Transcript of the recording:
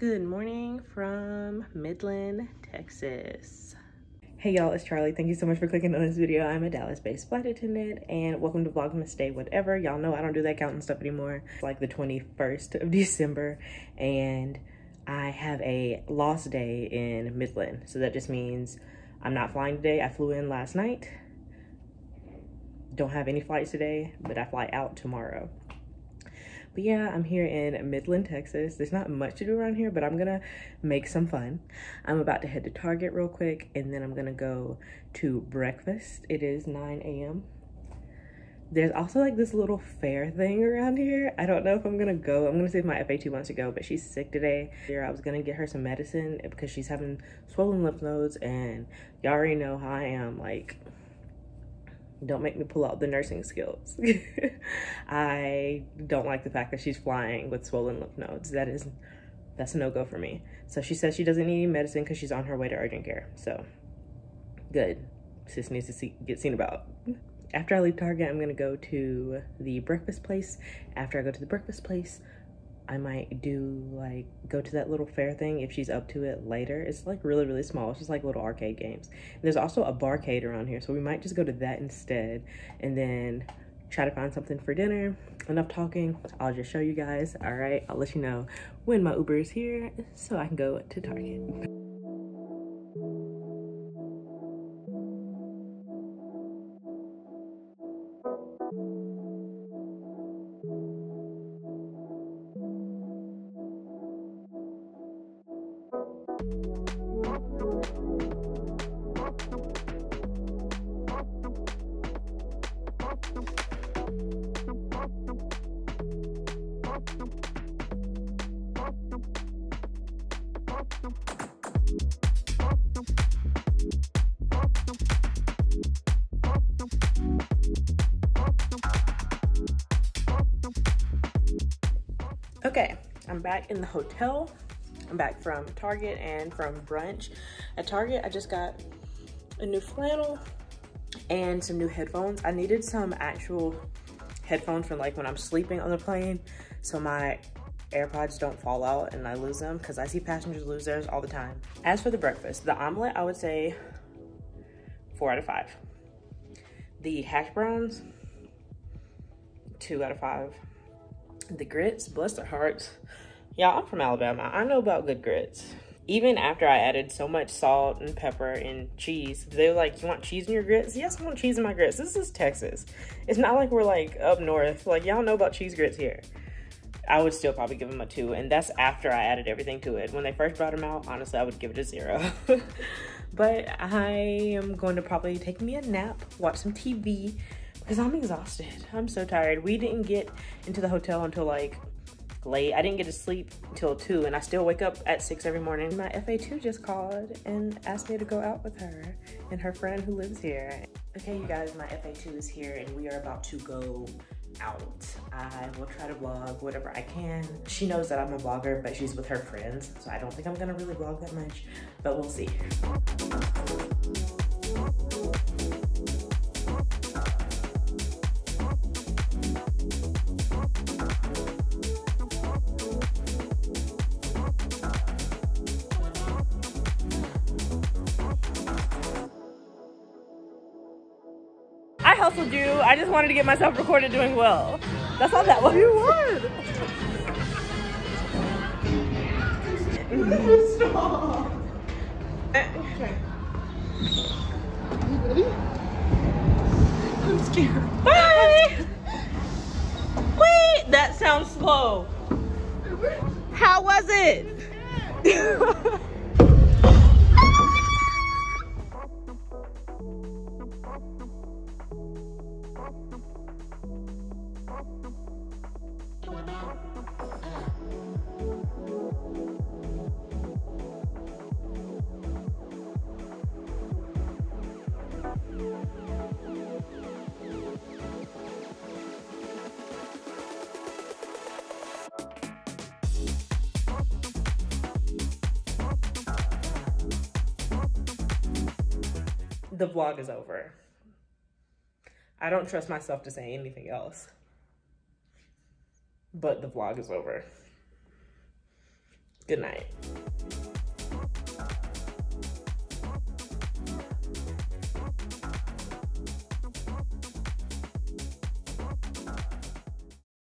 Good morning from Midland, Texas. Hey y'all, it's Charlie. Thank you so much for clicking on this video. I'm a Dallas-based flight attendant and welcome to Vlogmas Day whatever. Y'all know I don't do that counting stuff anymore. It's like the 21st of December and I have a lost day in Midland. So that just means I'm not flying today. I flew in last night. Don't have any flights today, but I fly out tomorrow. But yeah, I'm here in Midland, Texas. There's not much to do around here, but I'm gonna make some fun. I'm about to head to Target real quick, and then I'm gonna go to breakfast. It is 9 a.m. There's also like this little fair thing around here. I don't know if I'm gonna go. I'm gonna see if my FA2 wants to go, but she's sick today. I was gonna get her some medicine because she's having swollen lymph nodes, and y'all already know how I am, like, don't make me pull out the nursing skills. I don't like the fact that she's flying with swollen lymph nodes. That's a no-go for me. So she says she doesn't need any medicine because she's on her way to urgent care. So good, sis needs to get seen about. After I leave Target, I'm gonna go to the breakfast place. After I go to the breakfast place, I might go to that little fair thing if she's up to it later. It's like really, really small. It's just like little arcade games. And there's also a barcade around here, so we might just go to that instead and then try to find something for dinner. Enough talking, I'll just show you guys. All right, I'll let you know when my Uber is here so I can go to Target. Okay, I'm back in the hotel. I'm back from Target and from brunch. At Target, I just got a new flannel and some new headphones. I needed some actual headphones for like when I'm sleeping on the plane so my AirPods don't fall out and I lose them, because I see passengers lose theirs all the time. As for the breakfast, the omelet, I would say 4 out of 5. The hash browns, 2 out of 5. The grits, bless their hearts. Y'all, I'm from Alabama. I know about good grits. Even after I added so much salt and pepper and cheese, they were like, you want cheese in your grits? Yes, I want cheese in my grits. This is Texas. It's not like we're like up north. Like, y'all know about cheese grits here. I would still probably give them a 2, and that's after I added everything to it. When they first brought them out, honestly, I would give it a 0. But I am going to probably take me a nap, watch some TV, because I'm exhausted. I'm so tired. We didn't get into the hotel until like late. I didn't get to sleep until 2, and I still wake up at 6 every morning. My FA2 just called and asked me to go out with her and her friend who lives here. Okay, you guys, my FA2 is here and we are about to go out. I will try to vlog whatever I can. She knows that I'm a vlogger, but she's with her friends, so I don't think I'm gonna really vlog that much, but we'll see. I hustled you. I just wanted to get myself recorded doing well. That's all that was. You would. Stop. Okay. You ready? I'm scared. Bye. Wait, that sounds slow. How was it? It was good. The vlog is over. I don't trust myself to say anything else, but the vlog is over. Good night.